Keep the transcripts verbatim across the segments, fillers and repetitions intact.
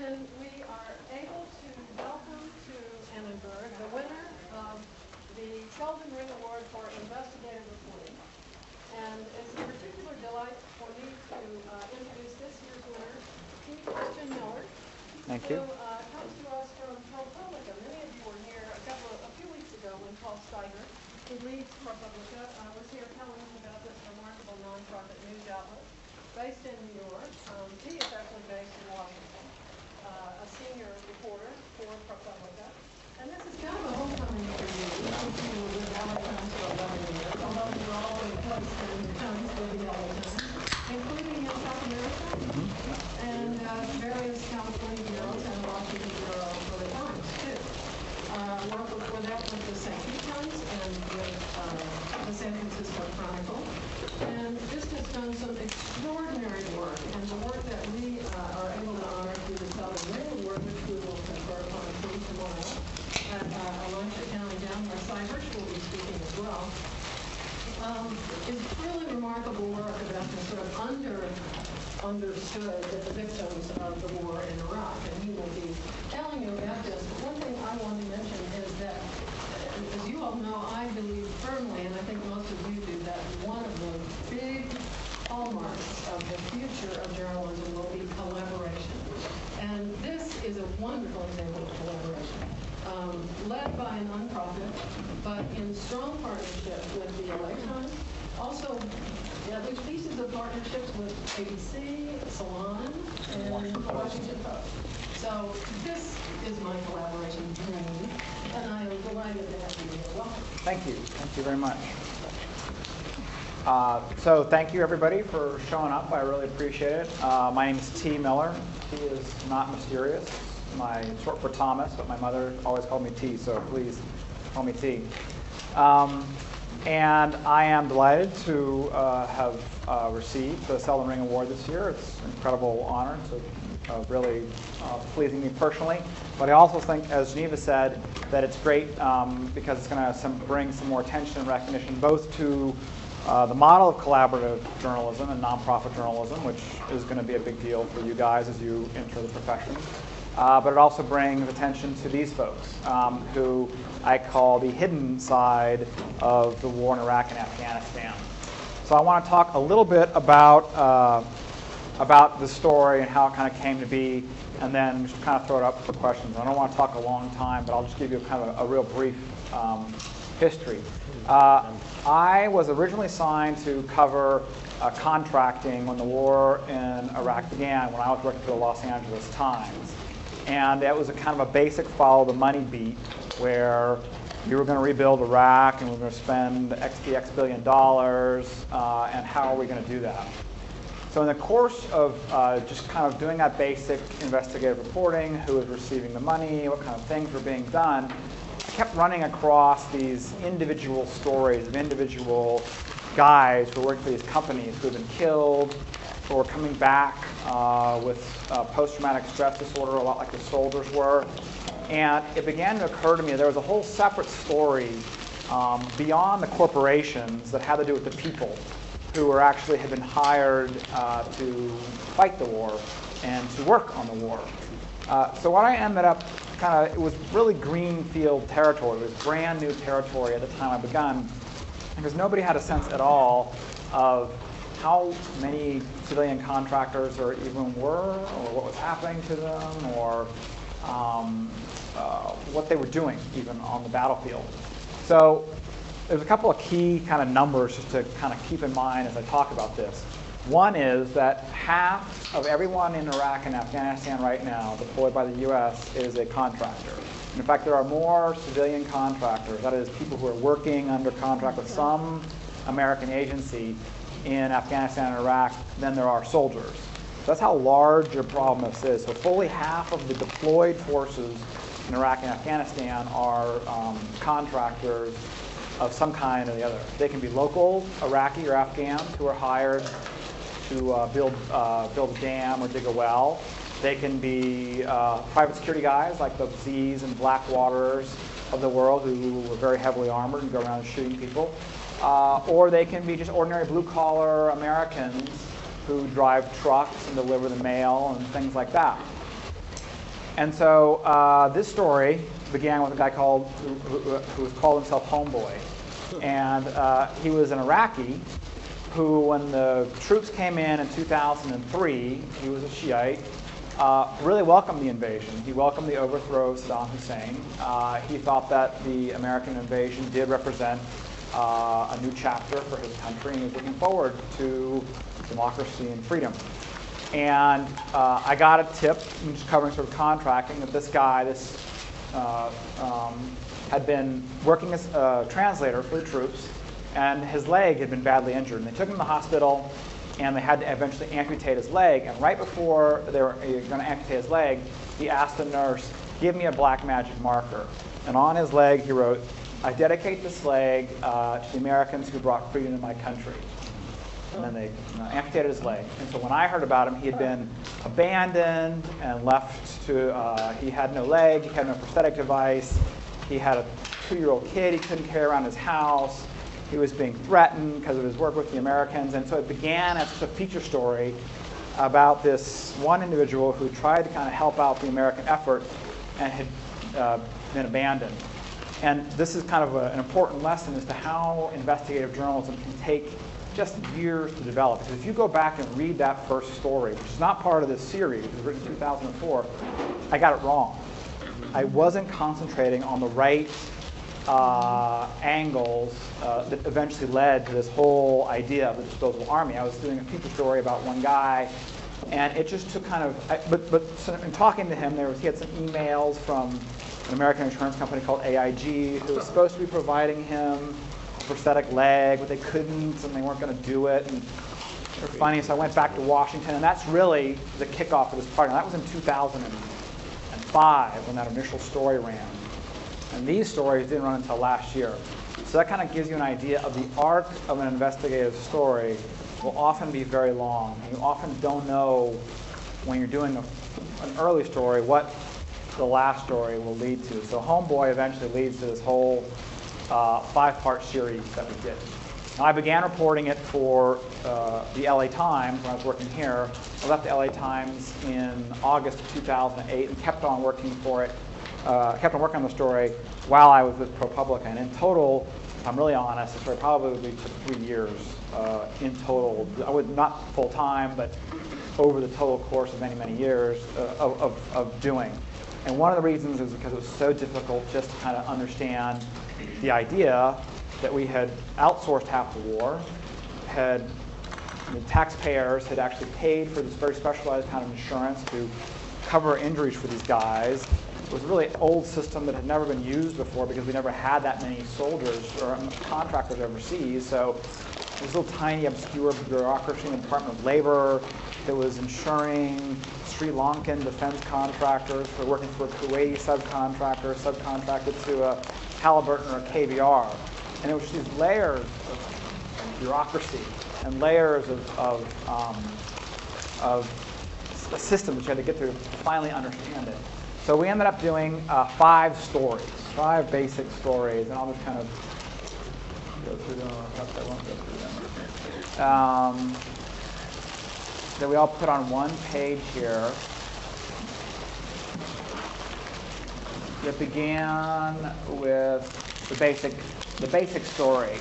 when we are able to welcome to Annenberg the winner of the Selden Ring Award for investigative reporting. And it's a particular delight for me to uh, introduce this year's winner, T. Christian Miller. Thank you. Who uh, comes to us from ProPublica. Many of you were here a couple of, a few weeks ago when Paul Steiger, who leads ProPublica, uh, was here telling us about this remarkable nonprofit news outlet based in New York. Um, he is actually based in Washington, uh, a senior reporter for ProPublica. And this is kind of a homecoming for you. You know, you were with Halliburton for eleven years, although you were always close to the Times living all the time, including in South America and uh, various California bureaus and Washington bureau for the Times, too. Uh, worked before that with the Saint Pete Times and with uh, the San Francisco Chronicle. And this has done some extraordinary work, and the work that we uh, are able to honor through the Selden Ring Award, which we will confer upon a brief tomorrow. At uh, a lunch at Down and Down, where Cy Hirsch will be speaking as well, um, is really remarkable work about the sort of under understood that the victims of the war in Iraq, and he will be telling you about this. But one thing I want to mention is that, as you all know, I believe firmly, and I think most of you do, that one of the big hallmarks of the future of journalism will be collaboration, and this is a wonderful example of collaboration. Um, led by a nonprofit, but in strong partnership with the electron. Also, yeah, there's pieces of partnerships with A B C, Salon, and the Washington Post. So this is my collaboration dream, and I am delighted to have you here. Welcome. Thank you. Thank you very much. Uh, so thank you, everybody, for showing up. I really appreciate it. Uh, my name is T. Miller. He is not mysterious. My short for Thomas, but my mother always called me T, so please call me T. Um, and I am delighted to uh, have uh, received the Selden Ring Award this year. It's an incredible honor. It's uh, really uh, pleasing me personally. But I also think, as Geneva said, that it's great um, because it's going to bring some more attention and recognition both to Uh, the model of collaborative journalism and nonprofit journalism, which is going to be a big deal for you guys as you enter the profession, uh, but it also brings attention to these folks, um, who I call the hidden side of the war in Iraq and Afghanistan. So I want to talk a little bit about uh, about the story and how it kind of came to be, and then just kind of throw it up for questions. I don't want to talk a long time, but I'll just give you kind of a, a real brief um, history. Uh, I was originally signed to cover uh, contracting when the war in Iraq began, when I was working for the Los Angeles Times. And that was a kind of a basic follow the money beat, where you were going to rebuild Iraq and we were going to spend X P X billion dollars, uh, and how are we going to do that? So in the course of uh, just kind of doing that basic investigative reporting, who was receiving the money, what kind of things were being done, I kept running across these individual stories of individual guys who worked for these companies who had been killed or were coming back uh, with uh, post-traumatic stress disorder, a lot like the soldiers were. And it began to occur to me that there was a whole separate story um, beyond the corporations that had to do with the people who were actually had been hired uh, to fight the war and to work on the war. Uh, so what I ended up kind of, it was really greenfield territory. It was brand new territory at the time I begun, because nobody had a sense at all of how many civilian contractors there even were, or what was happening to them, or um, uh, what they were doing even on the battlefield. So there's a couple of key kind of numbers just to kind of keep in mind as I talk about this. One is that half of everyone in Iraq and Afghanistan right now deployed by the U S is a contractor. And in fact, there are more civilian contractors, that is, people who are working under contract with some American agency in Afghanistan and Iraq than there are soldiers. So that's how large your problem this is. So fully half of the deployed forces in Iraq and Afghanistan are um, contractors of some kind or the other. They can be local Iraqi or Afghans who are hired to uh, build, uh, build a dam or dig a well. They can be uh, private security guys like the Z's and Blackwaters of the world who were very heavily armored and go around shooting people. Uh, or they can be just ordinary blue-collar Americans who drive trucks and deliver the mail and things like that. And so uh, this story began with a guy called who, who called himself Homeboy, and uh, he was an Iraqi who, when the troops came in in two thousand three, he was a Shiite, uh, really welcomed the invasion. He welcomed the overthrow of Saddam Hussein. Uh, he thought that the American invasion did represent uh, a new chapter for his country, and he was looking forward to democracy and freedom. And uh, I got a tip, I'm just covering sort of contracting, that this guy this uh, um, had been working as a translator for the troops, and his leg had been badly injured. And they took him to the hospital, and they had to eventually amputate his leg. And right before they were going to amputate his leg, he asked the nurse, "Give me a black magic marker." And on his leg, he wrote, "I dedicate this leg uh, to the Americans who brought freedom to my country." And then they amputated his leg. And so when I heard about him, he had been abandoned and left to, uh, he had no leg, he had no prosthetic device, he had a two-year-old kid he couldn't carry around his house, he was being threatened because of his work with the Americans. And so it began as just a feature story about this one individual who tried to kind of help out the American effort and had uh, been abandoned. And this is kind of a, an important lesson as to how investigative journalism can take just years to develop. Because if you go back and read that first story, which is not part of this series, it was written in two thousand four, I got it wrong. I wasn't concentrating on the right uh, angles uh, that eventually led to this whole idea of the disposable army. I was doing a feature story about one guy, and it just took kind of, I, but, but so in talking to him, there was, he had some emails from an American insurance company called A I G, who was supposed to be providing him prosthetic leg, but they couldn't, and they weren't going to do it, and they were funny. So I went back to Washington, and that's really the kickoff of this project. That was in two thousand five when that initial story ran, and these stories didn't run until last year. So that kind of gives you an idea of the arc of an investigative story. Will often be very long, and you often don't know when you're doing a, an early story what the last story will lead to. So Homeboy eventually leads to this whole Uh, five-part series that we did. Now, I began reporting it for uh, the L A Times when I was working here. I left the L A Times in August of two thousand eight and kept on working for it, uh, kept on working on the story while I was with ProPublica. And in total, if I'm really honest, the story probably took three years uh, in total. I would not full-time, but over the total course of many, many years uh, of, of, of doing. And one of the reasons is because it was so difficult just to kind of understand the idea that we had outsourced half the war, had the taxpayers had actually paid for this very specialized kind of insurance to cover injuries for these guys. It was a really old system that had never been used before because we never had that many soldiers or contractors overseas. So this little tiny, obscure bureaucracy in the Department of Labor that was insuring Sri Lankan defense contractors for working for a Kuwaiti subcontractor, subcontracted to a Halliburton or a K B R. And it was just these layers of bureaucracy and layers of, of, um, of a system which you had to get through to finally understand it. So we ended up doing uh, five stories, five basic stories, and I'll just kind of go through them. Perhaps I won't go through them. Um, that we all put on one page here. It began with the basic, the basic story,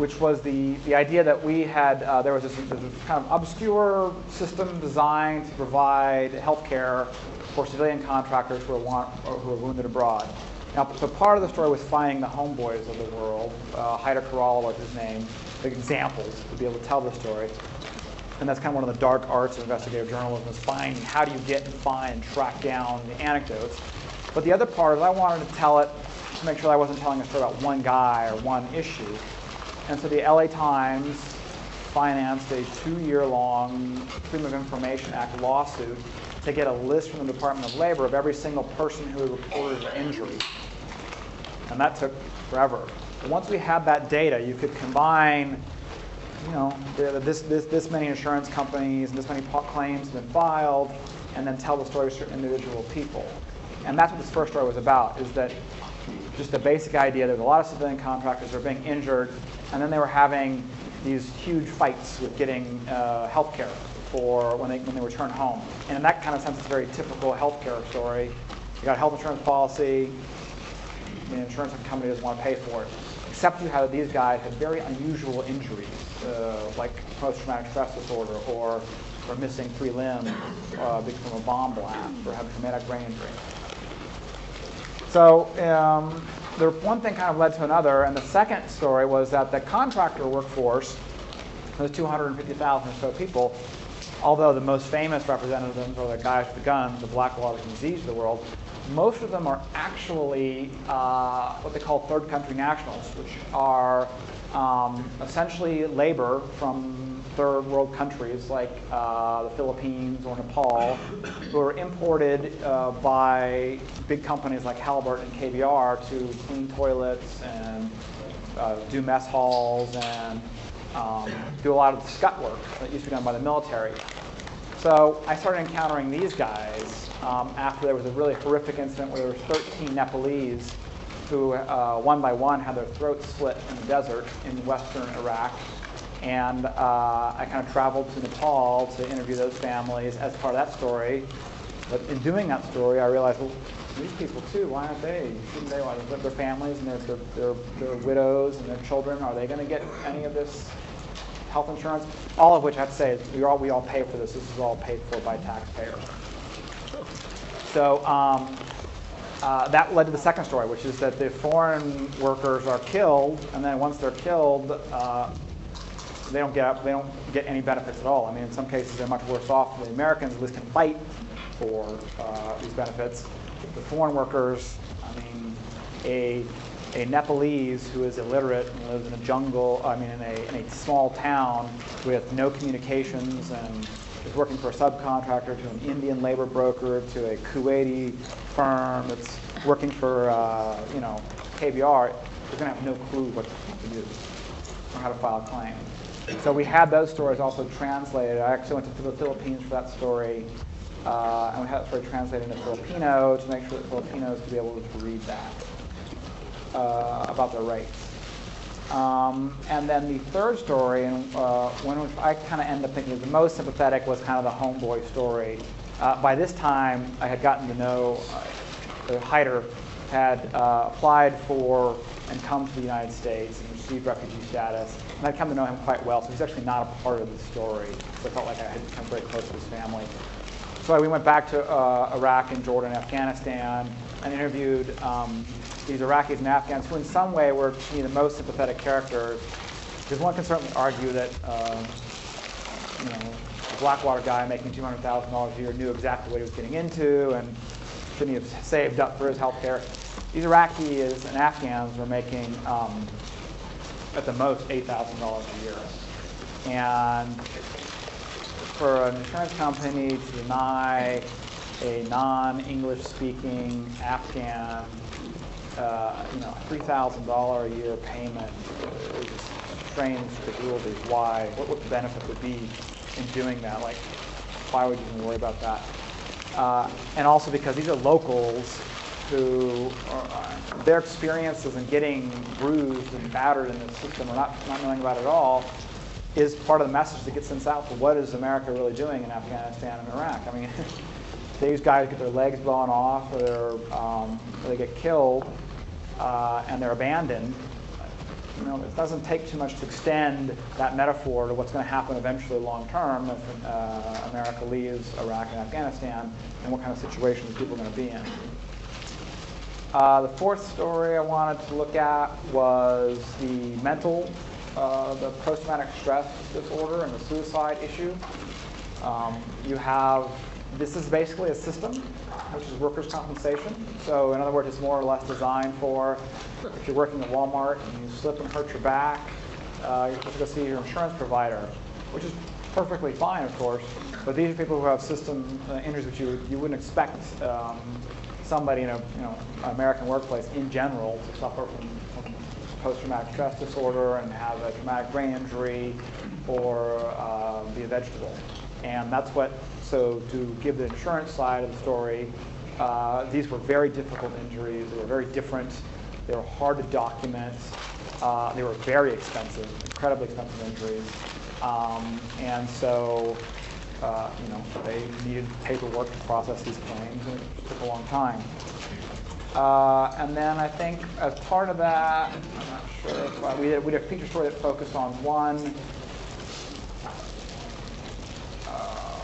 which was the, the idea that we had, uh, there was this, this kind of obscure system designed to provide health care for civilian contractors who are, want, or who are wounded abroad. Now, so part of the story was finding the homeboys of the world. Uh, Haider Carolla was his name, the examples to be able to tell the story. And that's kind of one of the dark arts of investigative journalism is finding how do you get and find and track down the anecdotes. But the other part is I wanted to tell it to make sure that I wasn't telling a story about one guy or one issue. And so the L A Times financed a two-year-long Freedom of Information Act lawsuit to get a list from the Department of Labor of every single person who had reported an injury. And that took forever. But once we had that data, you could combine, you know, this, this, this many insurance companies and this many claims have been filed, and then tell the stories to individual people. And that's what this first story was about, is that just the basic idea that a lot of civilian contractors were being injured, and then they were having these huge fights with getting uh, health care for when they, when they return home. And in that kind of sense, it's a very typical health care story. You got a health insurance policy, and the insurance company doesn't want to pay for it. Except you had these guys had very unusual injuries, uh, like post-traumatic stress disorder, or, or missing three limbs uh, from a bomb blast, or having traumatic brain injury. So um, the one thing kind of led to another, and the second story was that the contractor workforce, those two hundred fifty thousand or so people, although the most famous representatives are the guys with the guns, the Blackwater and Z's of the world, most of them are actually uh, what they call third country nationals, which are um, essentially labor from third world countries like uh, the Philippines or Nepal, who are imported uh, by big companies like Halliburton and K B R to clean toilets and uh, do mess halls and um, do a lot of the scut work that used to be done by the military. So I started encountering these guys um, after there was a really horrific incident where there were thirteen Nepalese who uh, one by one had their throats slit in the desert in western Iraq. And uh, I kind of traveled to Nepal to interview those families as part of that story. But in doing that story, I realized, well, these people too, why aren't they? Shouldn't they want to, their families and their, their, their, their widows and their children, are they going to get any of this health insurance? All of which I have to say is we all, we all pay for this. This is all paid for by taxpayers. So um, uh, that led to the second story, which is that the foreign workers are killed, and then once they're killed, uh, they don't get they don't get any benefits at all. I mean, in some cases they're much worse off than the Americans, at least can fight for uh, these benefits. The foreign workers, I mean, a A Nepalese who is illiterate and lives in a jungle, I mean in a, in a small town with no communications and is working for a subcontractor to an Indian labor broker to a Kuwaiti firm that's working for, uh, you know, K B R, they're going to have no clue what to do or how to file a claim. So we had those stories also translated. I actually went to the Philippines for that story, uh, and we had it sort of translated into Filipino to make sure that Filipinos could be able to read that. Uh, about their rights. Um, and then the third story, and uh, one which I kind of ended up thinking was the most sympathetic, was kind of the homeboy story. Uh, by this time, I had gotten to know uh, Haider had uh, applied for and come to the United States and received refugee status, and I'd come to know him quite well, so he's actually not a part of the story. So I felt like I had become very close to his family. So we went back to uh, Iraq and Jordan, Afghanistan, and interviewed um, these Iraqis and Afghans, who in some way were, to me, the most sympathetic characters, because one can certainly argue that uh, you know, the Blackwater guy making two hundred thousand dollars a year knew exactly what he was getting into and shouldn't have saved up for his health care. These Iraqis and Afghans were making, um, at the most, eight thousand dollars a year. And for an insurance company to deny a non-English speaking Afghan Uh, you know, three thousand dollars a year payment is strange credulity. Why? What would the benefit would be in doing that? Like, why would you even worry about that? Uh, and also because these are locals who, are, their experiences in getting bruised and battered in the system, or not, not knowing about it at all, is part of the message that gets sent out for what is America really doing in Afghanistan and Iraq. I mean, these guys get their legs blown off, or, they're, um, or they get killed, uh, and they're abandoned. You know, it doesn't take too much to extend that metaphor to what's going to happen eventually, long term, if uh, America leaves Iraq and Afghanistan, and what kind of situations people are going to be in. Uh, the fourth story I wanted to look at was the mental, uh, the post-traumatic stress disorder, and the suicide issue. Um, you have This is basically a system, which is workers' compensation. So in other words, it's more or less designed for if you're working at Walmart and you slip and hurt your back, uh, you're supposed to go see your insurance provider, which is perfectly fine, of course. But these are people who have system uh, injuries which you, you wouldn't expect um, somebody in a, you know, American workplace in general to suffer from, from post-traumatic stress disorder and have a traumatic brain injury or uh, be a vegetable. And that's what, so to give the insurance side of the story, uh, these were very difficult injuries. They were very different. They were hard to document. Uh, they were very expensive, incredibly expensive injuries. Um, and so, uh, you know, they needed paperwork to process these claims, and it took a long time. Uh, and then I think as part of that, I'm not sure if uh, we, did, we did a feature story that focused on one, uh,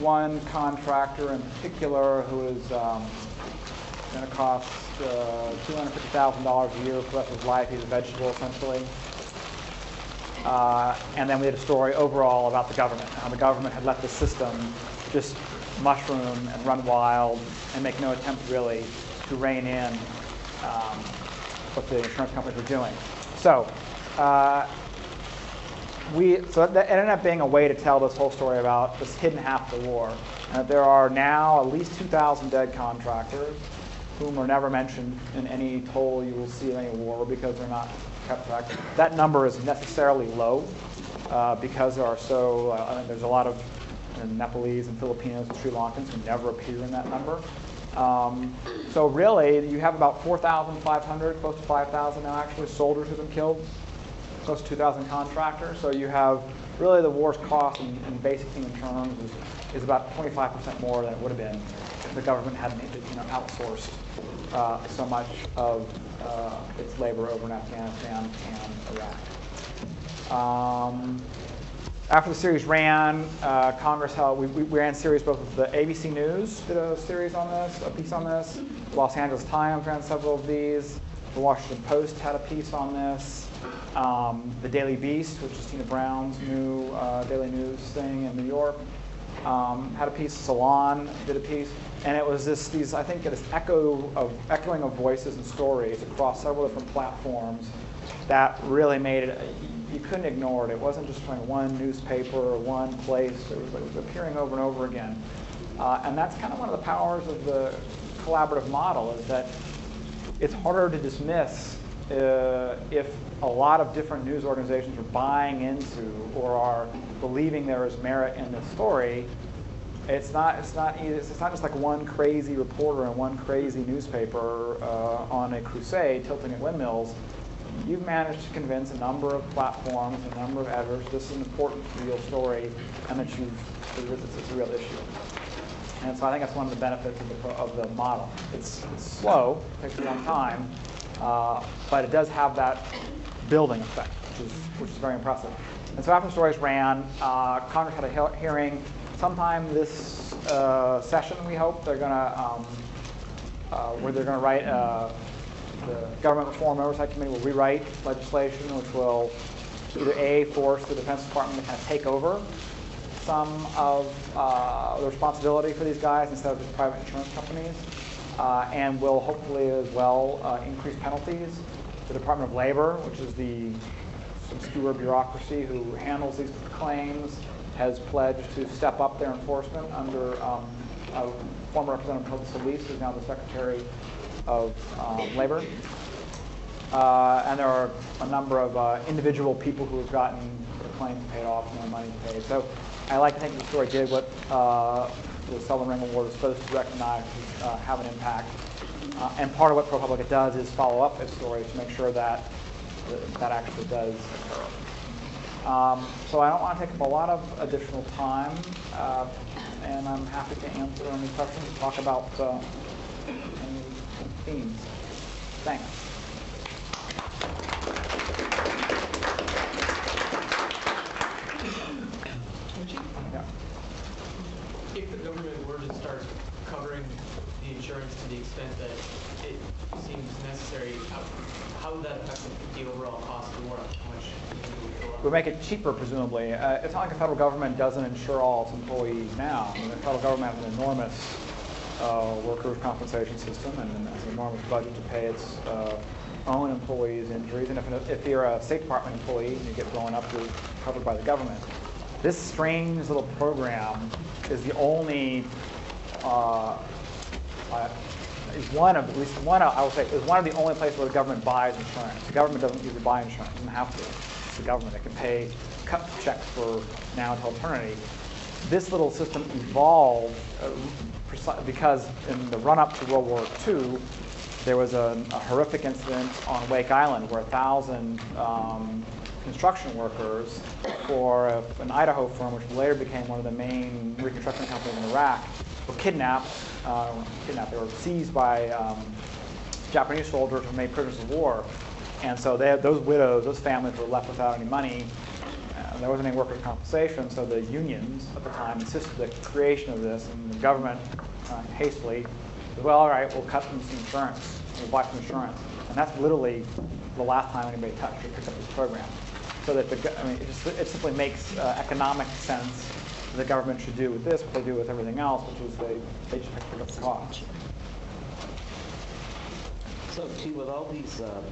one contractor in particular who is um, going to cost uh, two hundred fifty thousand dollars a year for the rest of his life. He's a vegetable, essentially. Uh, and then we did a story overall about the government, how the government had let the system just mushroom and run wild and make no attempt really to rein in um, what the insurance companies were doing. So uh, we so that ended up being a way to tell this whole story about this hidden half of the war. And that there are now at least two thousand dead contractors, whom are never mentioned in any toll you will see in any war because they're not kept track. That number is necessarily low uh, because there are so uh, I mean, there's a lot of and Nepalese and Filipinos and Sri Lankans who never appear in that number. Um, so really, you have about four thousand five hundred, close to five thousand now actually, soldiers who've been killed, close to two thousand contractors. So you have really the war's cost in, in basic human terms is, is about twenty-five percent more than it would have been if the government hadn't you know, outsourced uh, so much of uh, its labor over in Afghanistan and Iraq. Um, After the series ran, uh, Congress held, we, we ran series both of the A B C News did a series on this, a piece on this. The Los Angeles Times ran several of these. The Washington Post had a piece on this. Um, the Daily Beast, which is Tina Brown's new uh, daily news thing in New York, um, had a piece. Salon did a piece. And it was this, these, I think, this echo of, echoing of voices and stories across several different platforms that really made it, you couldn't ignore it. It wasn't just from one newspaper or one place. It was, it was appearing over and over again. Uh, and that's kind of one of the powers of the collaborative model is that it's harder to dismiss uh, if a lot of different news organizations are buying into or are believing there is merit in the story. It's not, it's not, it's not just like one crazy reporter and one crazy newspaper uh, on a crusade tilting at windmills. You've managed to convince a number of platforms, a number of editors, this is an important, real story, and that you've, it's a real issue. And so I think that's one of the benefits of the, of the model. It's, it's slow, it takes a long time, uh, but it does have that building effect, which is, which is very impressive. And so after the stories ran, uh, Congress had a hearing sometime this uh, session, we hope, they're going to, um, uh, where they're going to write uh, the Government Reform Oversight Committee will rewrite legislation, which will either A, force the Defense Department to kind of take over some of uh, the responsibility for these guys instead of just private insurance companies, uh, and will hopefully as well uh, increase penalties. The Department of Labor, which is the obscure bureaucracy who handles these claims, has pledged to step up their enforcement under um, uh, former Representative Hilda Solis, who's now the Secretary of um, Labor. Uh, and there are a number of uh, individual people who have gotten their claims paid off and their money paid. So I like to think the story did what uh, the Selden Ring Award was supposed to recognize uh, have an impact. Uh, and part of what ProPublica does is follow up its stories to make sure that that actually does occur. Um, so I don't want to take up a lot of additional time, uh, and I'm happy to answer any questions and talk about uh, any themes. Thanks. Yeah. If the government were to start covering the insurance to the extent that it seems necessary, how, how would that affect the overall cost of the war? How much would make it cheaper, presumably. Uh, it's not like the federal government doesn't insure all its employees now. I mean, the federal government has an enormous uh, workers' compensation system and has an enormous budget to pay its uh, own employees' injuries. And if, if you're a State Department employee and you get blown up, you're covered by the government. This strange little program is the only, uh, uh, is one of, at least one of, I would say, is one of the only places where the government buys insurance. The government doesn't usually buy insurance, it doesn't have to. The government that can pay cut checks for now until eternity. This little system evolved uh, because in the run-up to World War Two, There was a, a horrific incident on Wake Island where one thousand um, construction workers for a, an Idaho firm, which later became one of the main reconstruction companies in Iraq, were kidnapped. Uh, kidnapped. They were seized by um, Japanese soldiers and made prisoners of war. And so they had, those widows, those families were left without any money. Uh, there wasn't any workers' compensation, so the unions at the time insisted the creation of this, and the government uh, hastily said, well, all right, we'll cut them some insurance. We'll buy some insurance. And that's literally the last time anybody touched or picked up this program. So that the, I mean, it, just, it simply makes uh, economic sense that the government should do with this what they do with everything else, which is they, they just pick up the cost. So, T, with all these, uh,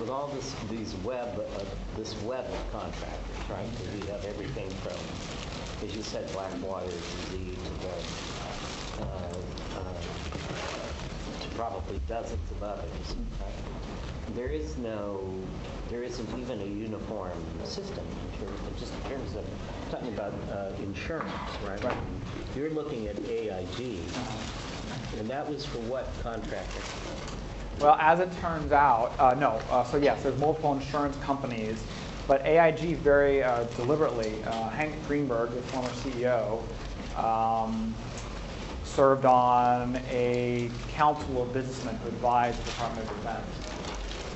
with all this, these web, uh, this web of contractors, right? Because we have everything from, as you said, Blackwater to the, to, uh, uh, to probably dozens of others. Right? There is no, there isn't even a uniform system in terms of, just in terms of talking about uh, insurance, right? Right. You're looking at A I G, and that was for what contractor? Well, as it turns out, uh, no. Uh, so yes, there's multiple insurance companies, but A I G very uh, deliberately, uh, Hank Greenberg, the former C E O, um, served on a council of businessmen who advised the Department of Defense.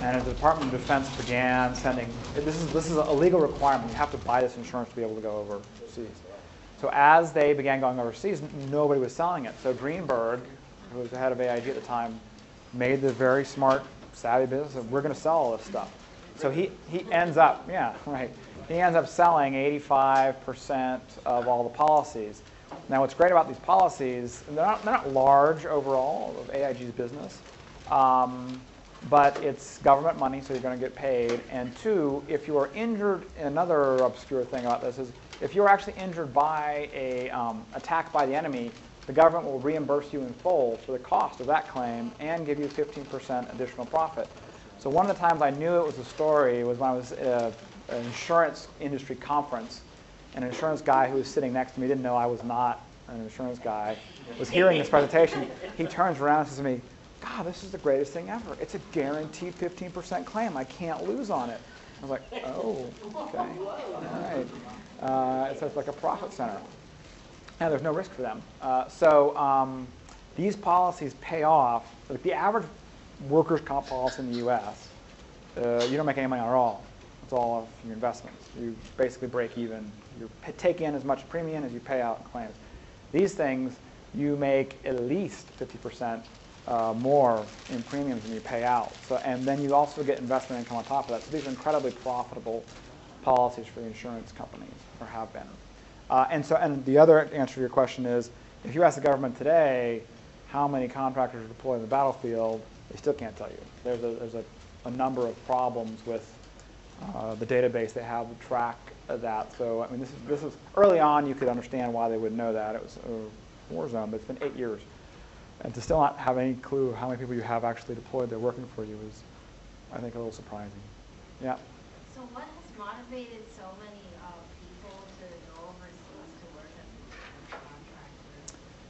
And as the Department of Defense began sending, this is this is a legal requirement. You have to buy this insurance to be able to go overseas. So as they began going overseas, nobody was selling it. So Greenberg, who was the head of A I G at the time, made the very smart, savvy business of we're going to sell all this stuff. So he, he ends up, yeah, right. He ends up selling eighty-five percent of all the policies. Now what's great about these policies, they're not, they're not large overall of A I G's business, um, but it's government money, so you're going to get paid. And two, if you are injured, another obscure thing about this is if you're actually injured by a um, attack by the enemy, the government will reimburse you in full for the cost of that claim and give you fifteen percent additional profit. So one of the times I knew it was a story was when I was at an insurance industry conference. An insurance guy who was sitting next to me, didn't know I was not an insurance guy, was hearing this presentation. He turns around and says to me, God, this is the greatest thing ever. It's a guaranteed fifteen percent claim. I can't lose on it. I was like, oh, OK, all right. Uh, so it's like a profit center. Now, there's no risk for them. Uh, so um, these policies pay off. Like the average workers' comp policy in the U S, uh, you don't make any money at all. It's all of your investments. You basically break even. You take in as much premium as you pay out in claims. These things, you make at least fifty percent uh, more in premiums than you pay out. So, and then you also get investment income on top of that. So these are incredibly profitable policies for the insurance companies, or have been. Uh, and so, and the other answer to your question is, if you ask the government today how many contractors are deployed in the battlefield, they still can't tell you. There's a, there's a, a number of problems with uh, the database they have to track of that. So, I mean, this is, this is early on. You could understand why they would know that. It was a war zone, but it's been eight years, and to still not have any clue how many people you have actually deployed there working for you is, I think, a little surprising. Yeah. So, what has motivated so many?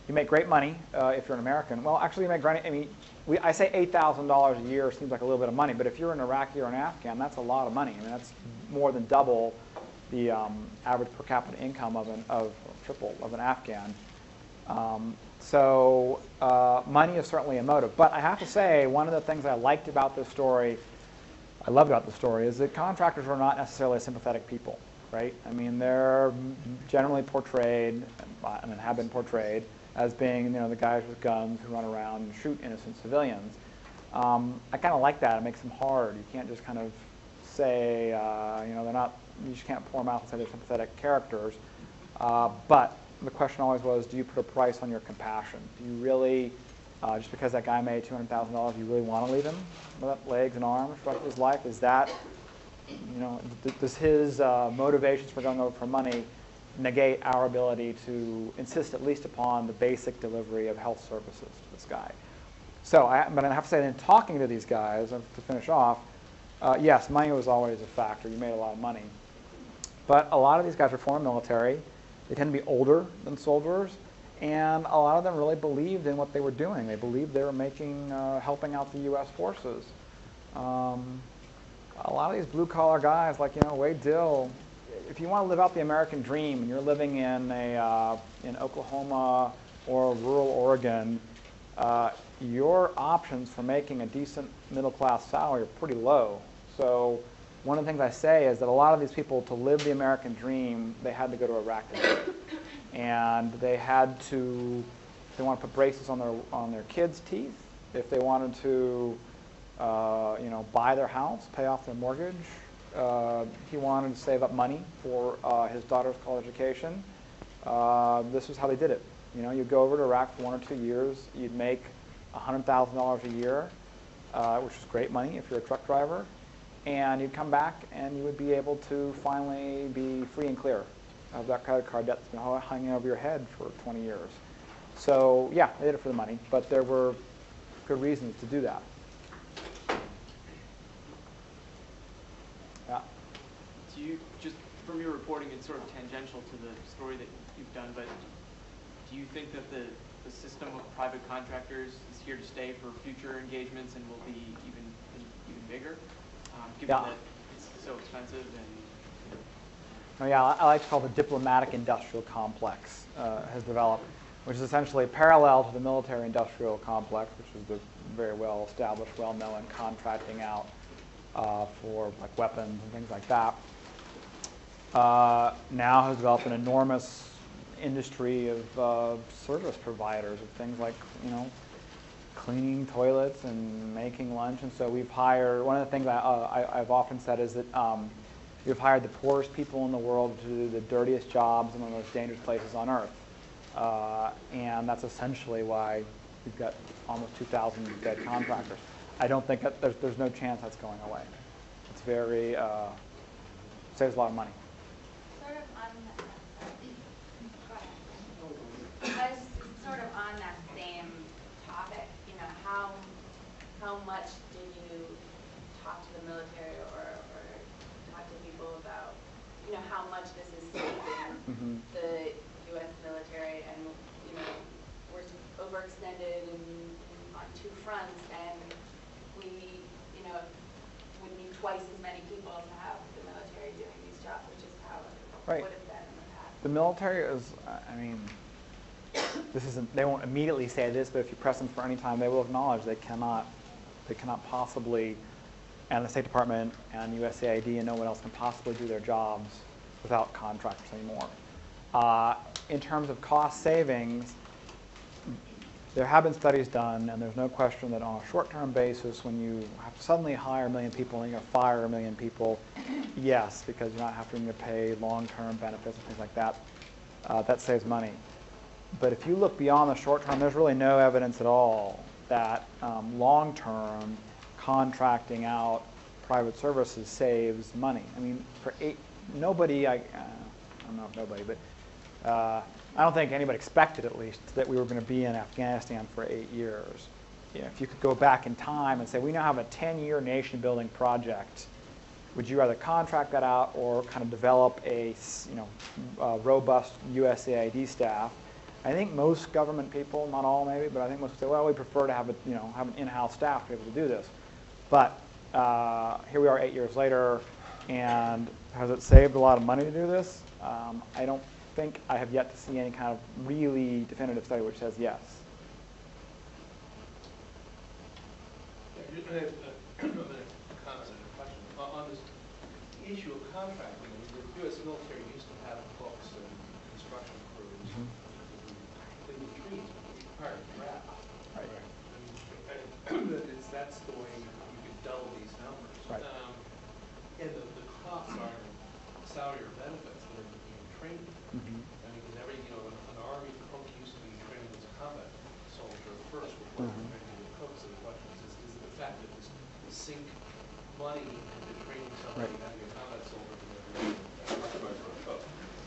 You make great money uh, if you're an American. Well, actually, you make great. I mean, we, I say eight thousand dollars a year seems like a little bit of money, but if you're an Iraqi or an Afghan, that's a lot of money. I mean, that's more than double the um, average per capita income of an of triple of an Afghan. Um, so uh, money is certainly a motive. But I have to say, one of the things I liked about this story, I loved about the story, is that contractors are not necessarily sympathetic people, right? I mean, they're generally portrayed, and have been portrayed, as being, you know, the guys with guns who run around and shoot innocent civilians. Um, I kind of like that. It makes them hard. You can't just kind of say, uh, you know, they're not, you just can't pour them out and say they're sympathetic characters. Uh, but the question always was, do you put a price on your compassion? Do you really, uh, just because that guy made two hundred thousand dollars, you really want to leave him with legs and arms for his life? Is that, you know, does his uh, motivations for going over for money negate our ability to insist at least upon the basic delivery of health services to this guy? So I, but I have to say, in talking to these guys, and to finish off, uh, yes, money was always a factor. You made a lot of money. But a lot of these guys are former military. They tend to be older than soldiers. and a lot of them really believed in what they were doing. They believed they were making, uh, helping out the U S forces. Um, a lot of these blue-collar guys, like you know Wade Dill, if you want to live out the American dream, and you're living in a uh, in Oklahoma or rural Oregon, uh, your options for making a decent middle-class salary are pretty low. So one of the things I say is that a lot of these people, to live the American dream, they had to go to Iraq to do it. And they had to, if they want to put braces on their on their kids' teeth, if they wanted to, uh, you know, buy their house, pay off their mortgage. Uh, he wanted to save up money for uh, his daughter's college education. Uh, this is how they did it. You know, you'd go over to Iraq for one or two years. You'd make one hundred thousand dollars a year, uh, which is great money if you're a truck driver. And you'd come back, and you would be able to finally be free and clear of that credit card debt that's been hanging over your head for twenty years. So yeah, they did it for the money, but there were good reasons to do that. Yeah. Do you, just from your reporting, it's sort of tangential to the story that you've done, but do you think that the, the system of private contractors is here to stay for future engagements and will be even even bigger, um, given yeah. that it's so expensive? And oh, yeah, I like to call it the diplomatic industrial complex uh, has developed, which is essentially parallel to the military industrial complex, which is the very well established, well known contracting out Uh, for like weapons and things like that. Uh, now has developed an enormous industry of uh, service providers of things like, you know, cleaning toilets and making lunch. And so we've hired, one of the things I, uh, I, I've often said is that um, we've hired the poorest people in the world to do the dirtiest jobs in one of the most dangerous places on earth. Uh, and that's essentially why we've got almost two thousand dead contractors. I don't think that there's, there's no chance that's going away. It's very, uh, saves a lot of money. Sort of on that, uh, sort of on that same topic, you know, how, how much did you talk to the military or, or talk to people about, you know, how much this is saving mm-hmm. the U S military and, you know, we're overextended and, and on two fronts and we need, you know, we need twice as many people to have the military doing these jobs, which is how it right. would have been in the past. The military is, I mean, this isn't, they won't immediately say this, but if you press them for any time, they will acknowledge they cannot, they cannot possibly, and the State Department and U S A I D and no one else can possibly do their jobs without contractors anymore. Uh, in terms of cost savings, there have been studies done, and there's no question that on a short-term basis, when you have to suddenly hire a million people and you're going to fire a million people, yes, because you're not having to pay long-term benefits and things like that, uh, that saves money. But if you look beyond the short-term, there's really no evidence at all that um, long-term contracting out private services saves money. I mean, for eight, nobody, I, uh, I don't know if nobody, but Uh, I don't think anybody expected, at least, that we were going to be in Afghanistan for eight years. You know, if you could go back in time and say, we now have a ten-year nation-building project, would you rather contract that out or kind of develop a, you know, a robust U S A I D staff? I think most government people, not all maybe, but I think most would say, well, we prefer to have a, you know, have an in-house staff to be able to do this. But uh, here we are eight years later, and has it saved a lot of money to do this? Um, I don't. I think I have yet to see any kind of really definitive study which says yes. I have a comment and a question. On this issue of contracting, the U S military used to have books and construction crews who completed trees, but you hired draft. Right. I mean, that's the way you could double these numbers. Right. Um, and the, the costs are salary or benefits that are being trained. Mm-hmm. I mean, because every, you know, an, an army cook used to be trained as a combat soldier first before mm-hmm. training the cooks and the weapons. Is, is it the fact that this, this sink money into training somebody right. how to be a combat soldier?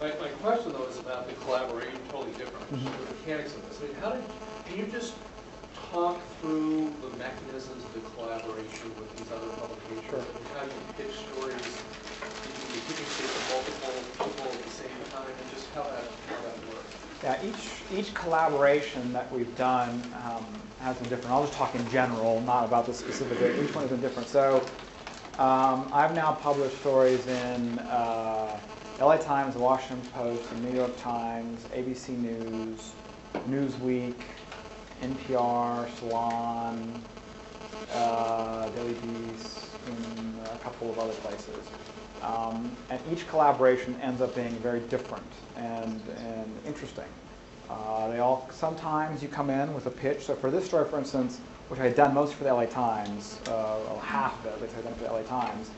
My, my question, though, is about the collaboration, totally different mm-hmm. the mechanics of this. I mean, how did, can you just talk through the mechanisms of the collaboration with these other publications? Sure. And how you pitch stories? Multiple people at the same time and just how that, how that works. Yeah, each, each collaboration that we've done um, has been different. I'll just talk in general, not about this specifically. Each one has been different. So um, I've now published stories in uh, L A Times, The Washington Post, The New York Times, A B C News, Newsweek, N P R, Salon, uh, Daily Beast, and a couple of other places. Um, and each collaboration ends up being very different and, and interesting. Uh, they all, sometimes you come in with a pitch. So for this story, for instance, which I had done most for the L A Times, uh, or half of it, which I had done for the L A Times,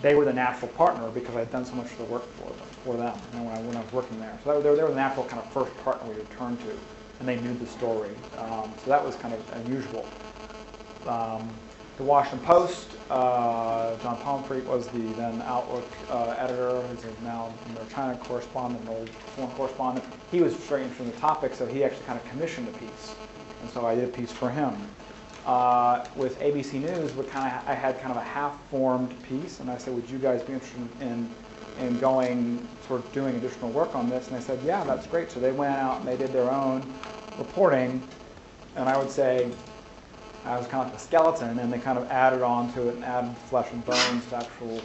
they were the natural partner because I had done so much of the work for them, for them you know, when, I, when I was working there. So they were, they were the natural kind of first partner we would turn to, and they knew the story. Um, so that was kind of unusual. Um, The Washington Post, uh, John Pomfret was the then Outlook uh, editor, who's now their China correspondent, an old foreign correspondent. He was very interested in the topic, so he actually kind of commissioned a piece. And so I did a piece for him. Uh, with A B C News, we kind of, I had kind of a half-formed piece, and I said, would you guys be interested in, in going, sort of doing additional work on this? And they said, yeah, that's great. So they went out and they did their own reporting, and I would say, I was kind of like a skeleton, and they kind of added on to it and added flesh and bones to actually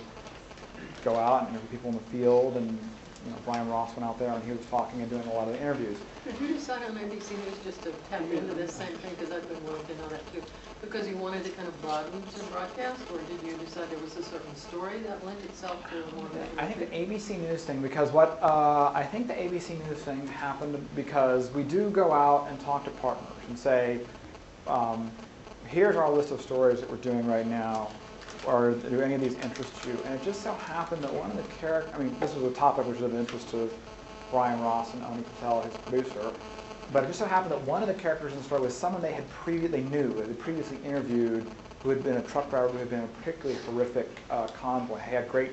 go out and interview people in the field. And you know, Brian Ross went out there, and he was talking and doing a lot of the interviews. Did you decide on A B C News just to tap into this same thing, because I've been working on it too, because you wanted to kind of broaden to broadcast, or did you decide there was a certain story that lent itself to more? I think the A B C News thing, because what uh, I think the A B C News thing happened because we do go out and talk to partners and say, Um, here's our list of stories that we're doing right now, or do any of these interest you? And it just so happened that one of the characters, I mean, this was a topic which was of interest to Brian Ross and Oni Patel, his producer, but it just so happened that one of the characters in the story was someone they had previously knew, they had previously interviewed, who had been a truck driver who had been a particularly horrific uh, convoy. He had great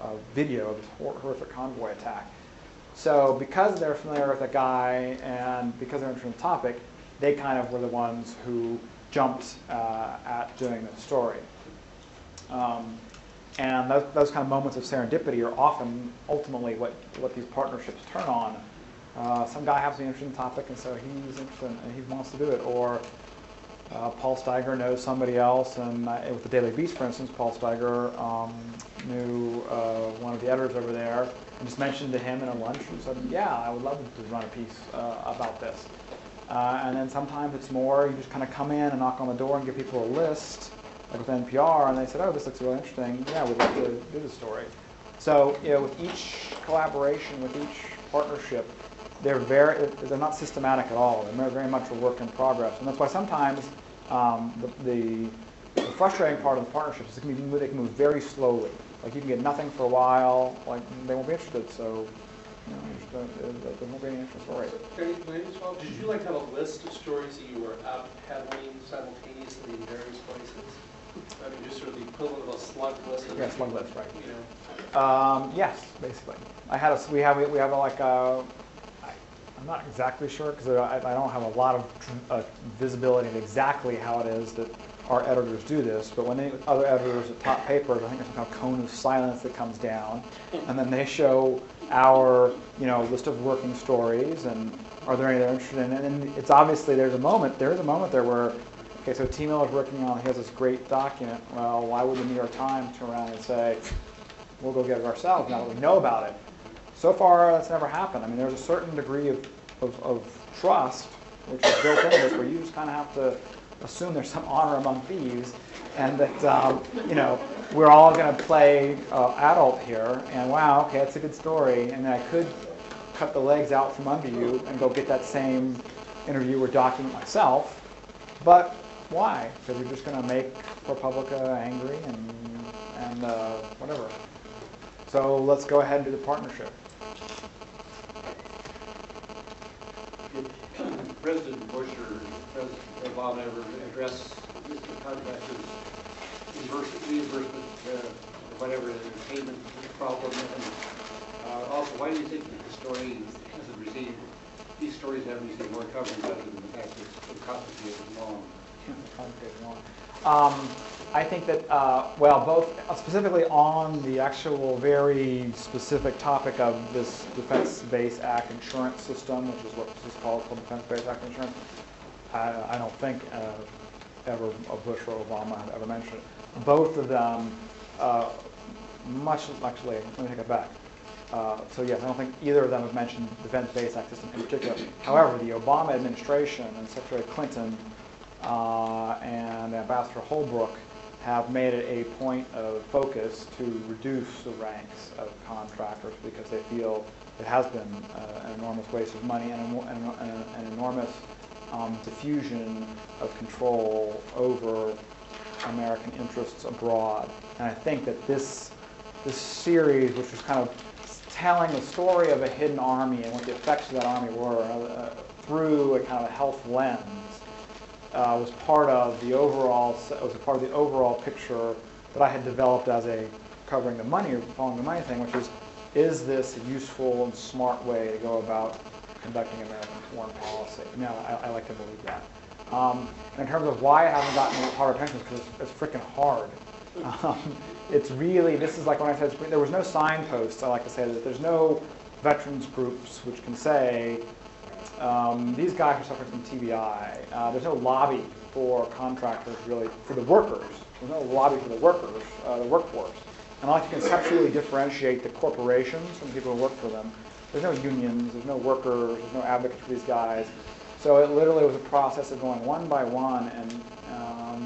uh, video of this hor horrific convoy attack. So because they're familiar with the guy and because they're interested in the topic, they kind of were the ones who jumped uh, at doing the story. Um, and those, those kind of moments of serendipity are often ultimately what, what these partnerships turn on. Uh, some guy has an interesting topic, and so he's interested and he wants to do it. Or uh, Paul Steiger knows somebody else, and uh, with the Daily Beast, for instance, Paul Steiger um, knew uh, one of the editors over there and just mentioned to him in a lunch and said, yeah, I would love to run a piece uh, about this. Uh, and then sometimes it's more, you just kind of come in and knock on the door and give people a list, like with N P R, and they said, oh, this looks really interesting. Yeah, we'd like to do the story. So, you know, with each collaboration, with each partnership, they're very, they're not systematic at all. They're very much a work in progress. And that's why sometimes um, the, the, the frustrating part of the partnerships is they can move, they can move very slowly. Like, you can get nothing for a while, like, they won't be interested, so. No, there won't be any interest for it. Can I just follow up? Did you like have a list of stories that you were out having simultaneously in various places? I mean, just sort of the equivalent of a slug list. Of yeah, slug list, right? You know. Um, yes, basically. I had a. We have. We have a, like a. I, I'm not exactly sure because I, I don't have a lot of uh, visibility of exactly how it is that our editors do this, but when they, other editors at top papers, I think there's some kind of cone of silence that comes down, and then they show our, you know, list of working stories, and are there any they're interested in? And it's obviously there's a moment, there is a moment there where, okay, so T. Miller's working on, he has this great document. Well, why would the New York Times turn around and say, we'll go get it ourselves now that we know about it? So far, that's never happened. I mean, there's a certain degree of, of, of trust which is built into this, where you just kind of have to assume there's some honor among thieves, and that um, you know we're all going to play uh, adult here. And wow, okay, that's a good story. And I could cut the legs out from under you and go get that same interview or document myself. But why? Because we're just going to make ProPublica angry and and uh, whatever. So let's go ahead and do the partnership. President Bush or President Obama ever address the contractors' reimbursement, uh, whatever the payment problem? And uh, also, why do you think that the story hasn't received, these stories haven't received more coverage other than the fact that it's complicated and long? Yeah, complicated and long. Um, I think that, uh, well, both specifically on the actual very specific topic of this Defense Base Act insurance system, which is what this is called, called Defense Base Act insurance, I, I don't think uh, ever Bush or Obama have ever mentioned it. Both of them, uh, much, actually, let me take it back. Uh, so yes, I don't think either of them have mentioned the Defense Base Act system in particular. However, the Obama administration and Secretary Clinton uh, and Ambassador Holbrooke have made it a point of focus to reduce the ranks of contractors because they feel it has been uh, an enormous waste of money and an, an, an enormous um, diffusion of control over American interests abroad. And I think that this, this series, which was kind of telling the story of a hidden army and what the effects of that army were uh, through a kind of a health lens, Uh, was part of the overall was part of the overall picture that I had developed as a covering the money or following the money thing, which is is this a useful and smart way to go about conducting American foreign policy? No, I, I like to believe that. Um, in terms of why I haven't gotten harder attention, because it's, it's freaking hard. Um, it's really this is like when I said there was no signposts. I like to say that there's no veterans groups which can say, Um, these guys are suffering from T B I. Uh, there's no lobby for contractors, really, for the workers. There's no lobby for the workers, uh, the workforce. And I like to conceptually differentiate the corporations from the people who work for them. There's no unions, there's no workers, there's no advocates for these guys. So it literally was a process of going one by one. And, um,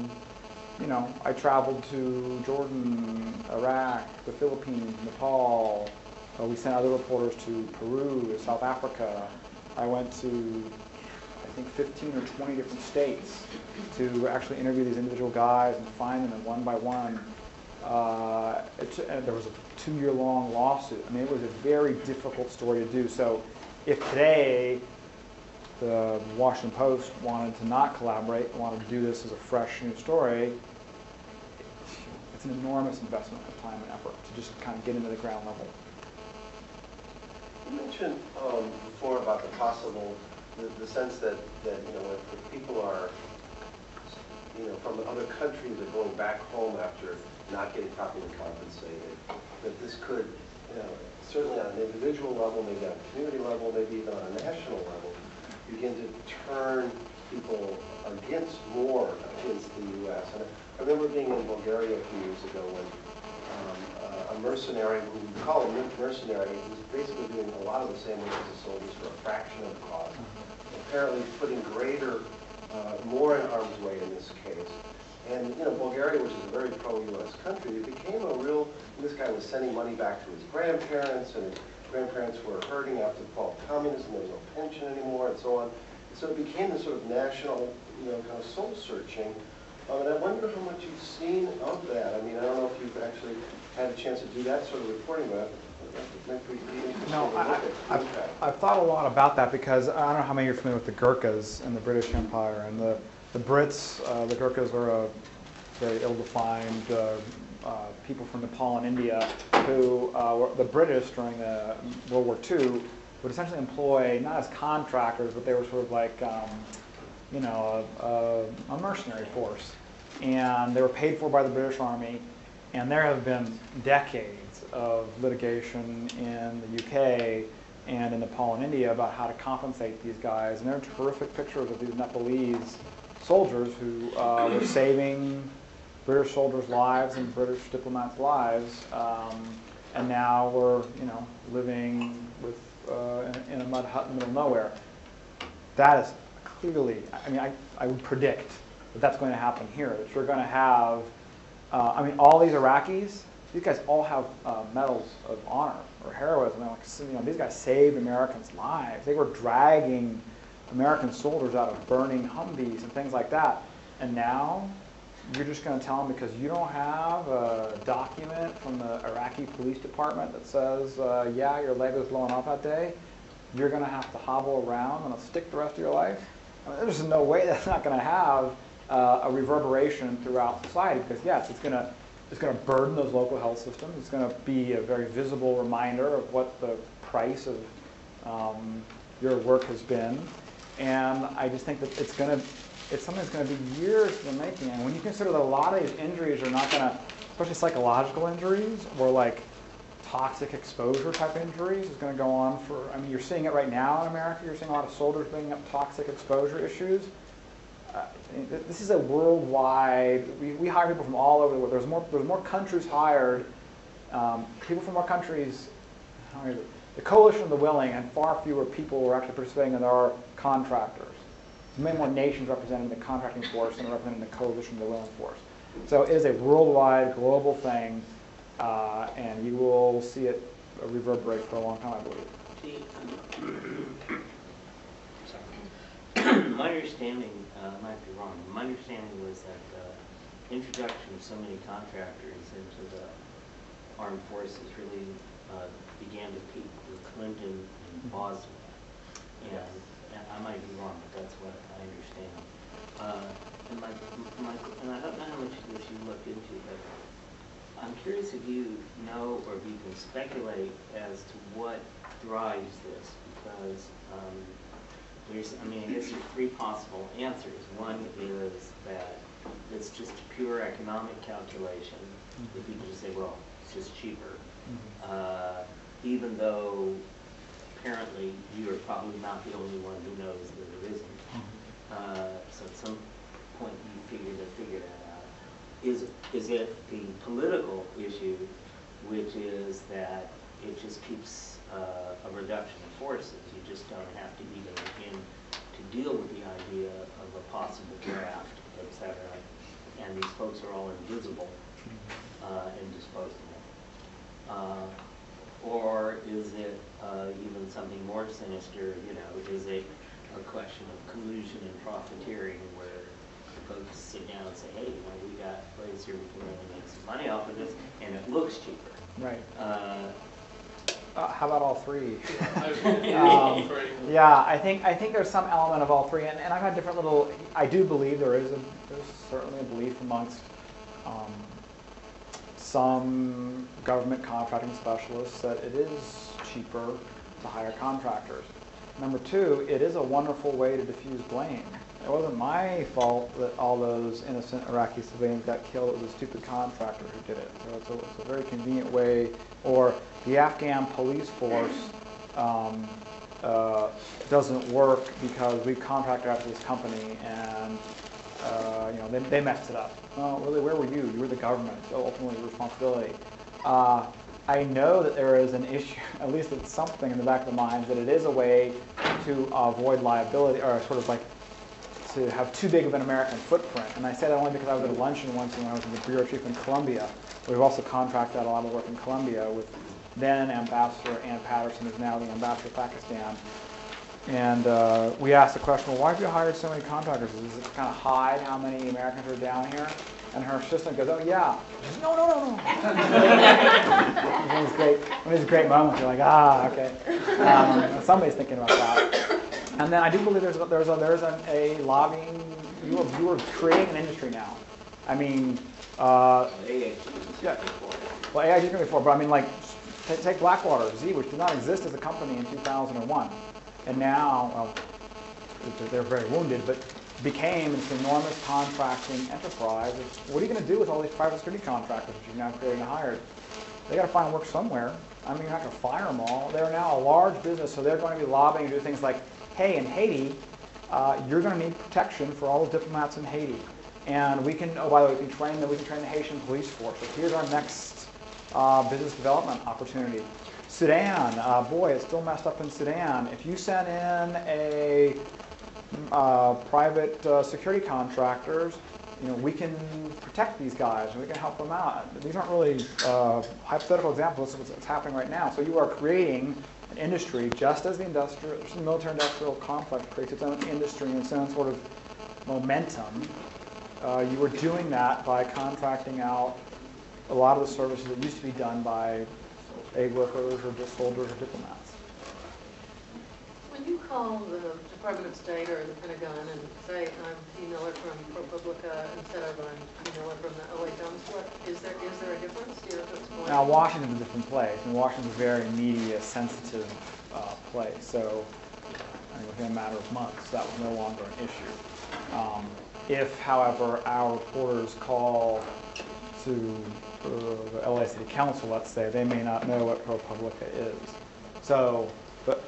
you know, I traveled to Jordan, Iraq, the Philippines, Nepal. Uh, we sent other reporters to Peru, to South Africa. I went to, I think, fifteen or twenty different states to actually interview these individual guys and find them one by one. Uh, it, and there was a two-year-long lawsuit. I mean, it was a very difficult story to do. So if today the Washington Post wanted to not collaborate, wanted to do this as a fresh new story, it's an enormous investment of time and effort to just kind of get into the ground level. You mentioned um, before about the possible, the, the sense that, that you know, if, if people are, you know, from other countries are going back home after not getting properly compensated, that this could, you know, certainly on an individual level, maybe on a community level, maybe even on a national level, begin to turn people against more against the U S. And I remember being in Bulgaria a few years ago when um, a mercenary, who we call a mercenary, who's basically doing a lot of the same work as the soldiers for a fraction of the cost, apparently putting greater, uh, more in harm's way in this case. And, you know, Bulgaria, which is a very pro-U S country, it became a real, this guy was sending money back to his grandparents, and his grandparents were hurting after the fall of communism, there was no pension anymore, and so on. So it became this sort of national, you know, kind of soul-searching. Um, and I wonder how much you've seen of that. I mean, I don't know if you've actually had a chance to do that sort of reporting, but no, I, I've, I've thought a lot about that because I don't know how many of you are familiar with the Gurkhas in the British Empire and the, the Brits. Uh, the Gurkhas are a very ill-defined uh, uh, people from Nepal and India who uh, were the British during the World War Two would essentially employ, not as contractors, but they were sort of like, um, you know, a, a, a mercenary force. And they were paid for by the British Army. And there have been decades of litigation in the U K and in Nepal and India about how to compensate these guys. And there are terrific pictures of these Nepalese soldiers who uh, were saving British soldiers' lives and British diplomats' lives, um, and now we're, you know, living with uh, in, in a mud hut in the middle of nowhere. That is clearly, I mean, I, I would predict that that's going to happen here. That you're going to have Uh, I mean, all these Iraqis, these guys all have uh, medals of honor or heroism. Like, you know, these guys saved Americans' lives. They were dragging American soldiers out of burning Humvees and things like that. And now you're just going to tell them because you don't have a document from the Iraqi police department that says, uh, yeah, your leg was blown off that day, you're going to have to hobble around on a stick the rest of your life? I mean, there's no way that's not going to have Uh, a reverberation throughout society, because yes, it's going to it's going to burden those local health systems. It's going to be a very visible reminder of what the price of um, your work has been, and I just think that it's going to it's something that's going to be years in the making. And when you consider that a lot of these injuries are not going to, especially psychological injuries or like toxic exposure type injuries, is going to go on for, I mean, you're seeing it right now in America. You're seeing a lot of soldiers bringing up toxic exposure issues. Uh, this is a worldwide, we, we hire people from all over the world. There's more, there's more countries hired, um, people from more countries, how is it? The coalition of the willing, and far fewer people were actually participating than there are contractors. So many more nations representing the contracting force than representing the coalition of the willing force. So it is a worldwide, global thing, uh, and you will see it reverberate for a long time, I believe. Sorry. My understanding, uh, I might be wrong, my understanding was that the introduction of so many contractors into the armed forces really uh, began to peak with Clinton and Boswell. And, yes. and I might be wrong, but that's what I understand. Uh, and, my, my, and I don't know how much of this you looked into, but I'm curious if you know or if you can speculate as to what drives this, because um, there's, I mean, I guess there are three possible answers. One is that it's just pure economic calculation, that people just say, well, it's just cheaper. Uh, even though apparently you are probably not the only one who knows that it isn't. Uh, so at some point you figure to figure that out. Is, is it the political issue, which is that it just keeps uh, a reduction in forces? You just don't have to even begin to deal with the idea of a possible draft, et cetera. And these folks are all invisible uh, and disposable. Uh, or is it uh, even something more sinister, you know, is it a question of collusion and profiteering where folks sit down and say, hey, you know, we got a place here, we can really make some money off of this, and it looks cheaper. Right. Uh, uh, how about all three? um, yeah, I think I think there's some element of all three, and, and I've had different little, I do believe there is a, there's certainly a belief amongst um, some government contracting specialists that it is cheaper to hire contractors. Number two, it is a wonderful way to diffuse blame. It wasn't my fault that all those innocent Iraqi civilians got killed. It was a stupid contractor who did it. So it's a, it's a very convenient way. Or the Afghan police force um, uh, doesn't work because we contracted out to this company and Uh, you know, they, they messed it up. Well, really, where were you? You were the government. So ultimately, responsibility. Uh, I know that there is an issue, at least it's something in the back of the mind, that it is a way to avoid liability, or sort of like to have too big of an American footprint. And I say that only because I was at a luncheon once when I was the bureau chief in Colombia. We've also contracted out a lot of work in Colombia with then Ambassador Ann Patterson, who's now the ambassador of Pakistan. And uh, we asked the question, well, why have you hired so many contractors? Does it kind of hide how many Americans are down here? And her assistant goes, oh, yeah. She says, no, no, no, no. It's one of these great, one of these great moments. You're like, ah, OK. Um, somebody's thinking about that. And then I do believe there's, there's, a, there's a, a lobbying. You are, you are creating an industry now. I mean, uh, yeah. Well, A I G has been before. But I mean, like, take Blackwater, Z, which did not exist as a company in two thousand one. And now, well, they're very wounded, but became this enormous contracting enterprise. What are you going to do with all these private security contractors that you're now creating and hired? They got to find work somewhere. I mean, you're not going to fire them all. They're now a large business, so they're going to be lobbying to do things like, hey, in Haiti, uh, you're going to need protection for all the diplomats in Haiti. And we can, oh, by the way, we can train the, we can train the Haitian police force. So here's our next uh, business development opportunity. Sudan, uh, boy, it's still messed up in Sudan. If you send in a uh, private uh, security contractors, you know, we can protect these guys and we can help them out. These aren't really uh, hypothetical examples of what's happening right now. So you are creating an industry, just as the industrial, the military-industrial complex creates its own industry and its own sort of momentum. Uh, you were doing that by contracting out a lot of the services that used to be done by aid workers or just soldiers or diplomats. When you call the Department of State or the Pentagon and say, I'm T. Miller from ProPublica instead of I'm T. Miller from the L A Times, what, is there, is there a difference? Do you have to explain? Now, Washington's a different place, and Washington's a very media-sensitive uh, place. So and within a matter of months, that was no longer an issue. Um, if, however, our reporters call to uh, the L A City Council, let's say, they may not know what ProPublica is. So, but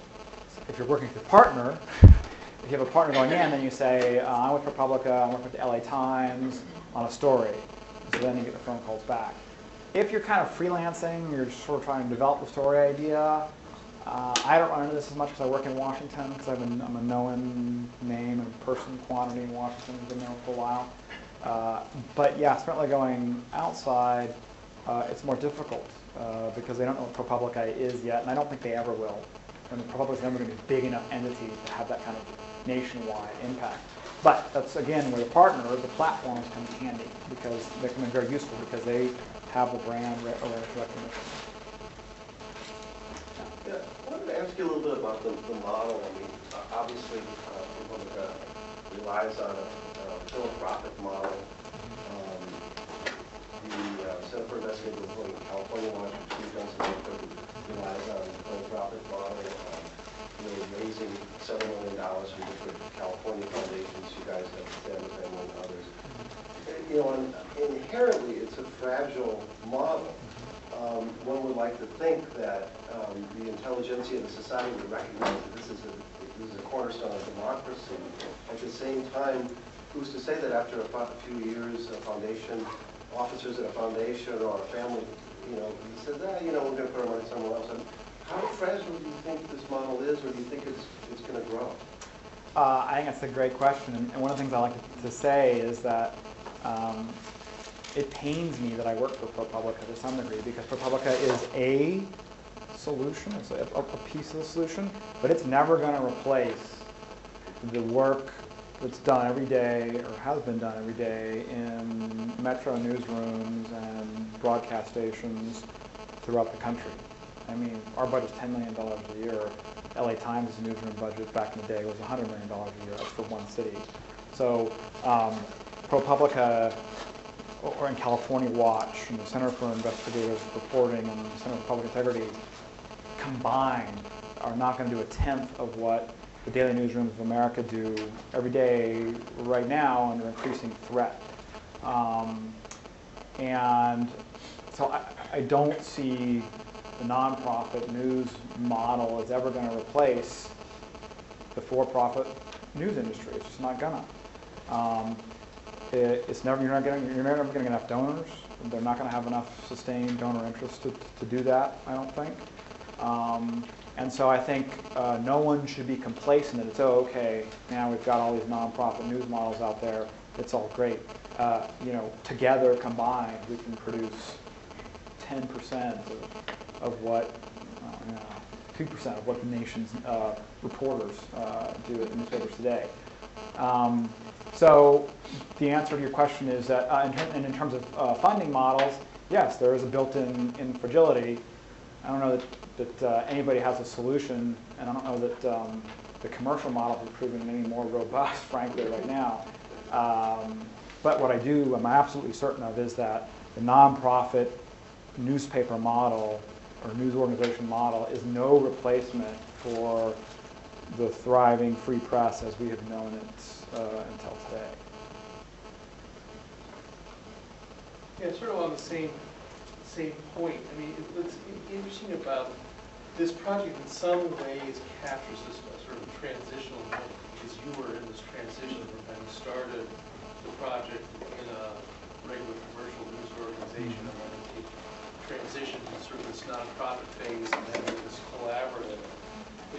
if you're working with a partner, if you have a partner going in, then you say, uh, I'm with ProPublica, I'm working with the L A Times on a story. So then you get the phone calls back. If you're kind of freelancing, you're just sort of trying to develop the story idea, uh, I don't run into this as much because I work in Washington, because I'm, I'm a known name and person quantity in Washington. I've been there for a while. Uh, but yeah, certainly going outside, uh, it's more difficult uh, because they don't know what ProPublica is yet, and I don't think they ever will. I mean, ProPublica's never going to be a big enough entity to have that kind of nationwide impact. But that's, again, where the partner, the platforms come in handy, because they come in very useful because they have the brand re or recognition. Yeah, I wanted to ask you a little bit about the, the model. I mean, obviously, uh, ProPublica relies on a, a philanthropic model. Um, the uh, Center for Investigative Reporting in California, Washington, Pennsylvania, relies on a philanthropic model. Um, you know, raising seven million dollars from different California foundations, you guys have established them and others. You know, and inherently, it's a fragile model. Um, one would like to think that um, the intelligentsia of the society would recognize that this is, a, this is a cornerstone of democracy. At the same time, who's to say that after a few years, a foundation, officers at a foundation or a family, you know, says, ah, you know, we're going to put our money somewhere else. And how fragile do you think this model is, or do you think it's, it's going to grow? Uh, I think that's a great question. And one of the things I like to say is that Um, it pains me that I work for ProPublica to some degree, because ProPublica is a solution, it's a, a piece of the solution, but it's never going to replace the work that's done every day, or has been done every day, in metro newsrooms and broadcast stations throughout the country. I mean, our budget's ten million dollars a year. L A Times' newsroom budget back in the day was one hundred million dollars a year. That's for one city. So. Um, ProPublica, or in California Watch, and the Center for Investigative Reporting and the Center for Public Integrity combined are not going to do a tenth of what the daily newsrooms of America do every day right now under increasing threat. Um, and so I, I don't see the nonprofit news model as ever going to replace the for-profit news industry. It's just not going to. Um, It, it's never you're not getting you're never going to get enough donors. They're not going to have enough sustained donor interest to, to do that, I don't think. Um, and so I think uh, no one should be complacent that it's oh okay now we've got all these nonprofit news models out there. It's all great. Uh, you know, together combined we can produce ten percent of, of what two percent of what the nation's uh, reporters uh, do in newspapers today. Um, So the answer to your question is that, uh, in ter and in terms of uh, funding models, yes, there is a built-in in fragility. I don't know that, that uh, anybody has a solution, and I don't know that um, the commercial models are proven any more robust, frankly, right now. Um, but what I do, I'm absolutely certain of, is that the nonprofit newspaper model or news organization model is no replacement for the thriving free press as we have known it Uh, until today. Yeah, sort of on the same same point. I mean, it, what's interesting about this project in some ways captures this sort of transitional moment, because you were in this transition from having started the project in a regular commercial news organization and then it transitioned to sort of this nonprofit phase and then this collaborative.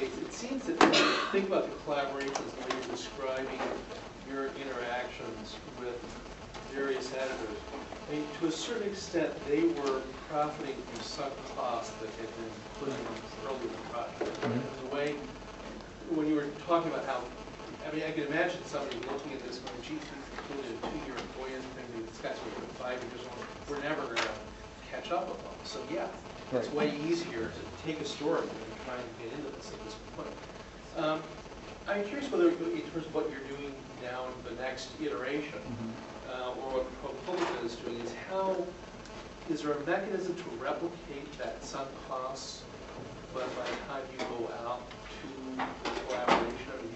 It seems that when you think about the collaborations, the way you're describing your interactions with various editors, I mean, to a certain extent, they were profiting from some cost that had been put in earlier in the project. Mm-hmm. The way, when you were talking about how, I mean, I can imagine somebody looking at this going, geez, we've completed a two-year employment thing, these guys were five years old, we're never going to catch up with them. So yeah, it's right. Way easier to take a story and try and get into this at this point. Um, I'm curious whether, in terms of what you're doing now in the next iteration, mm-hmm. uh, or what ProPublica is doing, is how, is there a mechanism to replicate that sunk cost, but by the time you go out to the collaboration, I mean,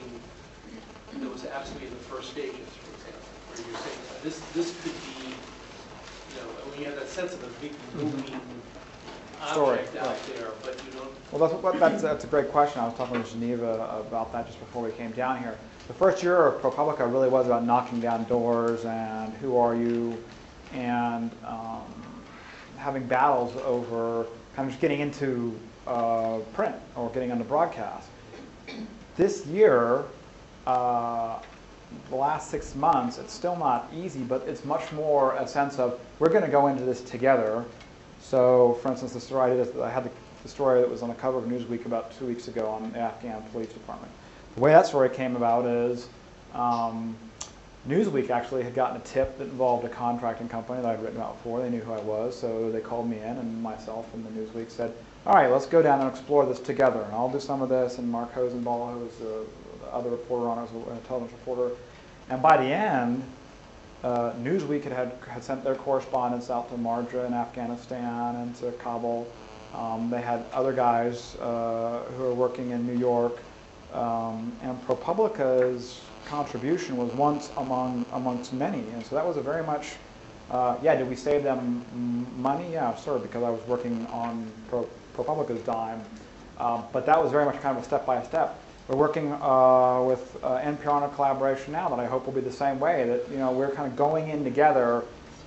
something that was absolutely in the first stages, for example, where you're saying this this could be, you know, when you have that sense of a big moving story object out right. there, but you don't. Well, that's what that's that's a great question. I was talking with Geneva about that just before we came down here. The first year of ProPublica really was about knocking down doors and who are you, and um, having battles over kind of just getting into uh, print or getting on the broadcast. This year, uh, the last six months, it's still not easy, but it's much more a sense of we're going to go into this together. So, for instance, the story I, did, I had the, the story that was on the cover of Newsweek about two weeks ago on the Afghan police department. The way that story came about is um, Newsweek actually had gotten a tip that involved a contracting company that I'd written about before. They knew who I was, so they called me in, and myself and the Newsweek said, all right, let's go down and explore this together. And I'll do some of this, and Mark Hosenball, who was the other reporter on it, was an intelligence reporter. And by the end, uh, Newsweek had, had, had sent their correspondents out to Marja in Afghanistan and to Kabul. Um, they had other guys uh, who were working in New York. Um, and ProPublica's contribution was once among amongst many, and so that was a very much, uh, yeah. Did we save them money? Yeah, sure, because I was working on Pro, ProPublica's dime, uh, but that was very much kind of a step by step. We're working uh, with uh, N P R on a collaboration now that I hope will be the same way. That you know we're kind of going in together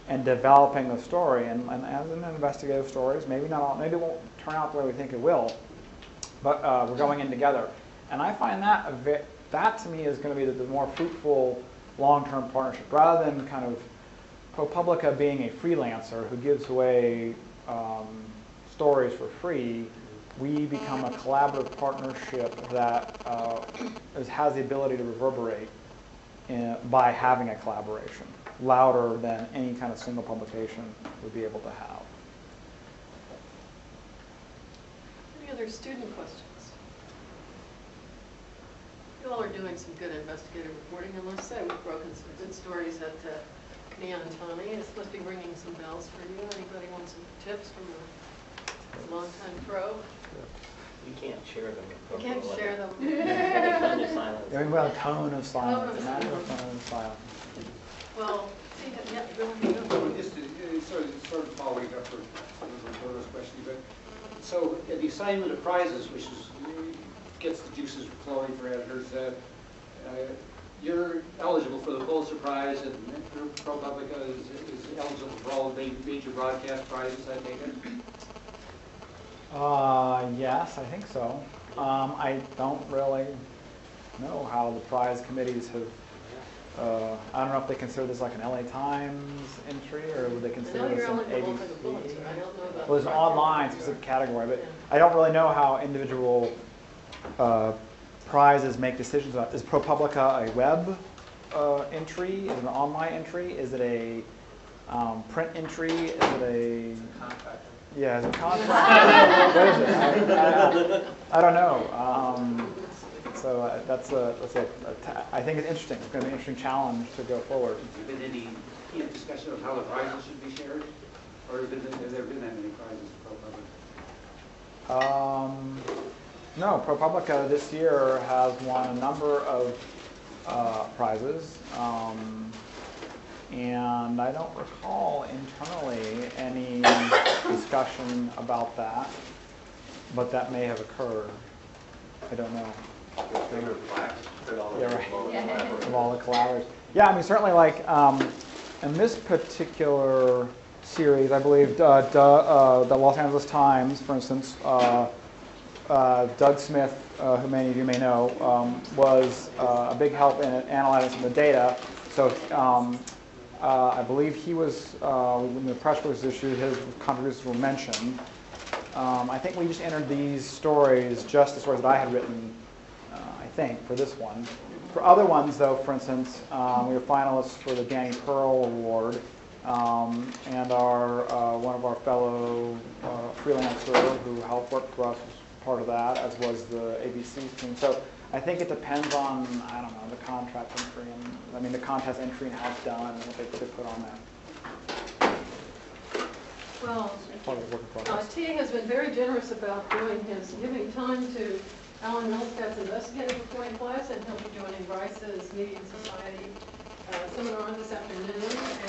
and developing the story, and, and as an investigative stories, maybe not all, maybe it won't turn out the way we think it will, but uh, we're going in together, and I find that a bit. That, to me, is going to be the, the more fruitful long-term partnership, rather than kind of ProPublica being a freelancer who gives away um, stories for free. We become a collaborative partnership that uh, is, has the ability to reverberate in, by having a collaboration, louder than any kind of single publication would be able to have. Any other student questions? You all are doing some good investigative reporting, and let's say we've broken some good stories at uh, Neon Tommy. It's supposed to be ringing some bells for you. Anybody want some tips from a longtime pro? You can't share them. You can't share them. You're about a tone of silence. Not a tone of silence. Well, yeah, really good. Just to, sort of, sort of following up for some of the reporters' questions, but so the assignment of prizes, which is gets the juices flowing for editors. Uh, uh, you're eligible for the Pulitzer Prize, and ProPublica is, is eligible for all the major broadcast prizes, I take it? Uh, yes, I think so. Um, I don't really know how the prize committees have, uh, I don't know if they consider this like an L A Times entry, or would they consider this an A B C? Well, there's an online specific category, but I don't really know how individual Uh, prizes make decisions about. Is ProPublica a web uh, entry? Is it an online entry? Is it a um, print entry? Is it a contract? Yeah, is it a contract? What is it? I, I, I don't know. Um, so uh, that's a. That's a, a ta I think it's interesting. It's going to be an interesting challenge to go forward. Has there been any you know, discussion of how the prizes should be shared, or have, been, have there been that many prizes for ProPublica? Um. No, ProPublica this year has won a number of uh, prizes, um, and I don't recall internally any discussion about that, but that may have occurred. I don't know. Yeah, right. Of all the collaborators. Yeah, I mean, certainly, like, um, in this particular series, I believe uh, uh, the Los Angeles Times, for instance, uh, Uh, Doug Smith, uh, who many of you may know, um, was uh, a big help in analyzing some of the data. So um, uh, I believe he was, uh, when the press release was issued, his contributions were mentioned. Um, I think we just entered these stories, just the stories that I had written, uh, I think, for this one. For other ones, though, for instance, um, we were finalists for the Danny Pearl Award. Um, and our uh, one of our fellow uh, freelancers who helped work for us was part of that, as was the A B C team. So I think it depends on, I don't know, the contract entry and, I mean, the contest entry and how it's done and what they could have put on there. Well, uh, T has been very generous about doing his, giving time to Alan Milstead's investigative reporting class, and he'll be joining Bryce's Media and Society uh, seminar this afternoon,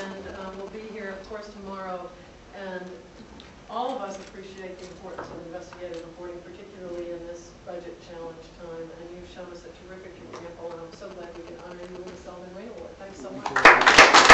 and um, we'll be here, of course, tomorrow. And all of us appreciate the importance of investigative reporting, particularly in this budget challenge time, and you've shown us a terrific example, and I'm so glad we can honor you with the Selden Ring Award. Thanks so much.